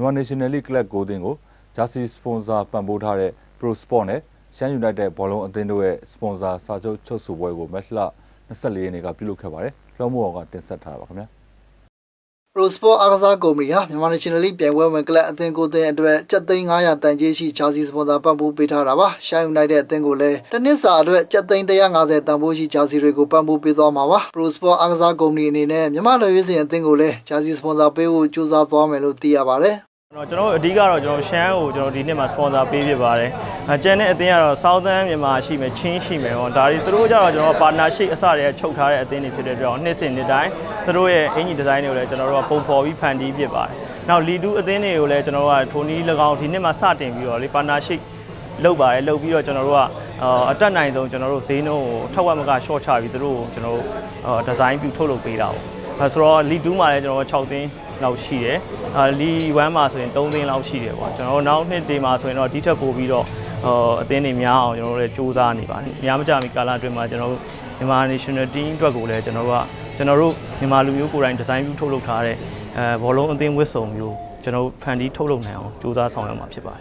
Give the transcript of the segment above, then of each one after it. One nationally clerk Godingo, Justice sponsor Pambotare, Pro Spone, Shan United Polo and Dendue sponsor Sajo Chosuboy, Mesla, Nasalinega Pilukavare, Lomoga Tensatavame. Prospo Agaza Gomria, one nationally Piango and Clerk and Tango de and Chatting Haya Tanjesi, Justice sponsor Pambu Pitarava, Shan United Tangole, Tenisa, Chatting the Yanga, Tambushi, Chassi Rego, Pambu Pitomava, Prospo Agaza Gomri in name, Yamana Visi and Tangole, Justice sponsor Peu, Chusa Tom and Lutiavare. Digaro, Shan, Dinema sponsor Pivi Vare, and Janet, they are Southern Yamashi, Chinshime, on Dari, through partnership, Sari, Chokar at the end of the round, Nits in the die, through any designer, general Popo, Pandi Viva. Now, Lidu at the end of the general Tony Lagount, Dinema Satin, your partnership, Loba, Lobio, General, a ton of general Sino, Tawamaga, short charge with the rule, general design, you total fade out. That's all, Liduma, general Chowdin. Lee Wamas and Tony Lauchi, now Nedimas and our Dita Povido, Athene Miao, Chozani, Yamja Mikala, General, Emanation, Dean Dragula, General, Emalu, and Design Tolokare, Bolo and then Whistle, you, General Pandi Tolo now, Choza Song Mapiba.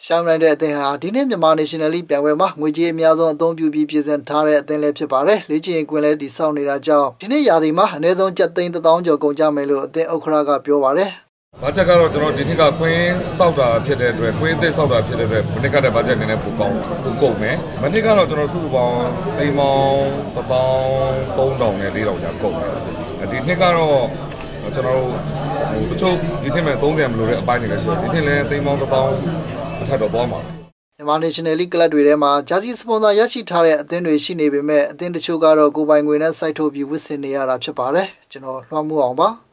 Shamland, they are denied the Manishali, Pawema, Muji Miazon, don't you be present Tare, then Lepare, Lichi and Quelle, the Sound Raja. Tine Yadima, Nedon Chatin, the Donjo Gojamelo, the Okraga Piovare. Bajagaro, Dinica Queen, Sauda, Piedre, Queen, they Sauda Piedre, Manica Bajan and Pukome, Manica, Suba, Amon, Papa, Pondong, and Lilo Yakome. And Dinicaro. General, the two didn't know them to buy the show. Didn't let them on the bomb to have a bomber. Emotionally glad with Emma, Jazzy Spona Yashitare, then she never met, then the Sugar or Gubanguina side to be within the Arab Chapare, General Ramu Omba.